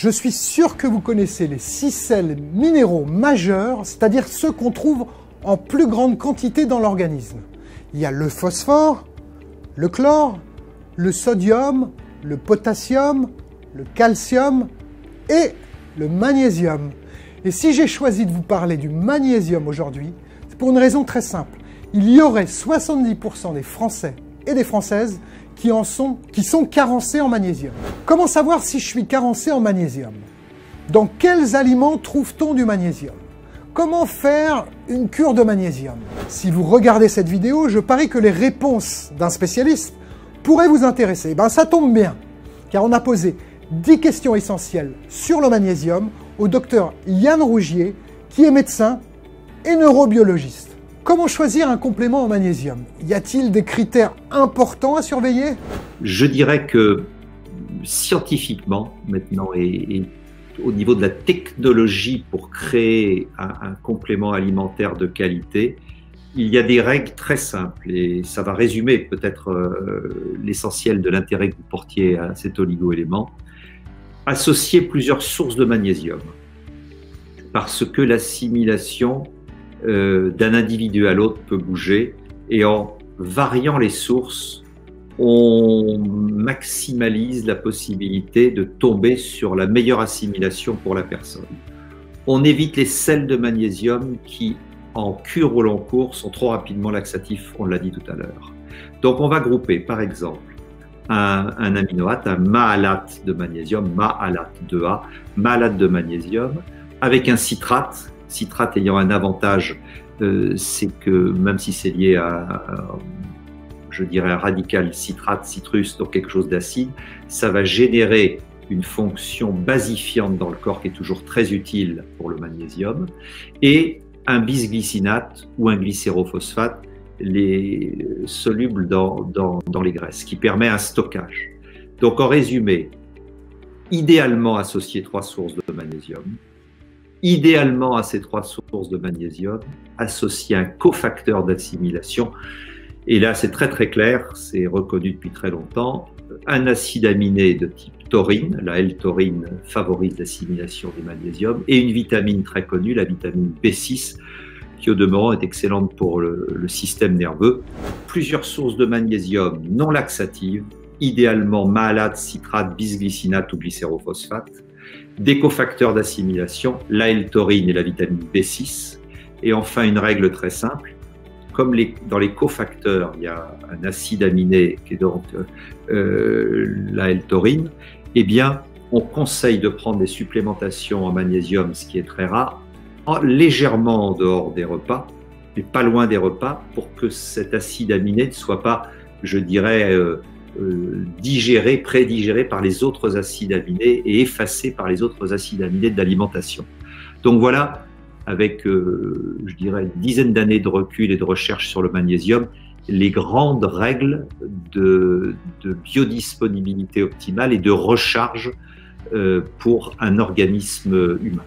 Je suis sûr que vous connaissez les 6 sels minéraux majeurs, c'est-à-dire ceux qu'on trouve en plus grande quantité dans l'organisme. Il y a le phosphore, le chlore, le sodium, le potassium, le calcium et le magnésium. Et si j'ai choisi de vous parler du magnésium aujourd'hui, c'est pour une raison très simple. Il y aurait 70% des Français et des Françaises qui sont carencés en magnésium. Comment savoir si je suis carencé en magnésium? Dans quels aliments trouve-t-on du magnésium? Comment faire une cure de magnésium? Si vous regardez cette vidéo, je parie que les réponses d'un spécialiste pourraient vous intéresser. Et bien ça tombe bien, car on a posé 10 questions essentielles sur le magnésium au Dr Yann Rougier, qui est médecin et neurobiologiste. Comment choisir un complément au magnésium? Y a-t-il des critères importants à surveiller? Je dirais que scientifiquement maintenant et au niveau de la technologie pour créer un complément alimentaire de qualité, il y a des règles très simples et ça va résumer peut-être l'essentiel de l'intérêt que vous portiez à cet oligo-élément. Associer plusieurs sources de magnésium parce que l'assimilation d'un individu à l'autre peut bouger et en variant les sources, on maximalise la possibilité de tomber sur la meilleure assimilation pour la personne. On évite les sels de magnésium qui, en cure au long cours, sont trop rapidement laxatifs, on l'a dit tout à l'heure. Donc on va grouper par exemple un aminoate, un maalate de magnésium, maalate 2A, maalate de magnésium, avec un citrate. Citrate ayant un avantage, c'est que même si c'est lié à un radical citrate, citrus, donc quelque chose d'acide, ça va générer une fonction basifiante dans le corps qui est toujours très utile pour le magnésium, et un bisglycinate ou un glycérophosphate, soluble dans les graisses, qui permet un stockage. Donc en résumé, idéalement associer 3 sources de magnésium. Idéalement, à ces 3 sources de magnésium, associer un cofacteur d'assimilation. Et là, c'est très très clair, c'est reconnu depuis très longtemps. Un acide aminé de type taurine, la L-taurine favorise l'assimilation du magnésium, et une vitamine très connue, la vitamine B6, qui au demeurant est excellente pour le système nerveux. Plusieurs sources de magnésium non laxatives, idéalement maalate, citrate, bisglycinate ou glycérophosphate. Des cofacteurs d'assimilation, la L-taurine et la vitamine B6. Et enfin, une règle très simple, comme dans les cofacteurs, il y a un acide aminé qui est donc la L-taurine, eh bien, on conseille de prendre des supplémentations en magnésium, ce qui est très rare, légèrement en dehors des repas, mais pas loin des repas, pour que cet acide aminé ne soit pas, je dirais, prédigéré par les autres acides aminés et effacé par les autres acides aminés de l'alimentation. Donc voilà, avec, je dirais, une dizaine d'années de recul et de recherche sur le magnésium, les grandes règles de biodisponibilité optimale et de recharge pour un organisme humain.